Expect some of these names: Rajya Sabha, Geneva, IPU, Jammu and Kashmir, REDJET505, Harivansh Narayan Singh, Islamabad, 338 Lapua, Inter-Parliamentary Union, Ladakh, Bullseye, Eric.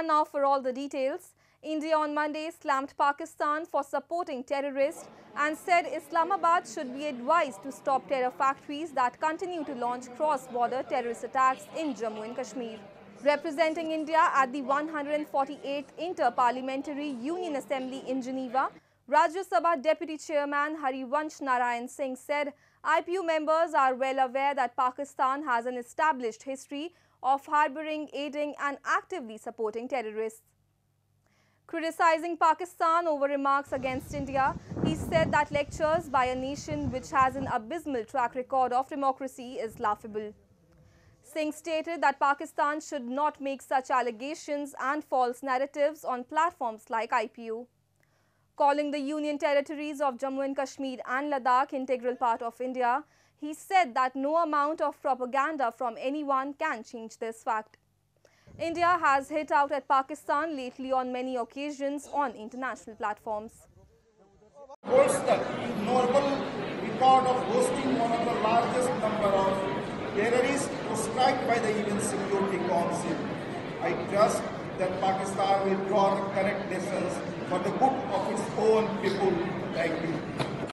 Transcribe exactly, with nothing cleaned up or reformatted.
And now for all the details. India on Monday slammed Pakistan for supporting terrorists and said Islamabad should be advised to stop terror factories that continue to launch cross-border terrorist attacks in Jammu and Kashmir. Representing India at the one hundred forty-eighth Inter-Parliamentary Union Assembly in Geneva, Rajya Sabha Deputy Chairman Harivansh Narayan Singh said I P U members are well aware that Pakistan has an established history of harbouring, aiding and actively supporting terrorists. Criticising Pakistan over remarks against India, he said that lectures by a nation which has an abysmal track record of democracy is laughable. Singh stated that Pakistan should not make such allegations and false narratives on platforms like I P U. Calling the Union territories of Jammu and Kashmir and Ladakh integral part of India, he said that no amount of propaganda from anyone can change this fact. India has hit out at Pakistan lately on many occasions on international platforms. Holds the normal record of hosting one of the largest number of terrorists proscribed by the U N Security Council. I trust that Pakistan will draw the correct lessons for the good of its own people. Thank you.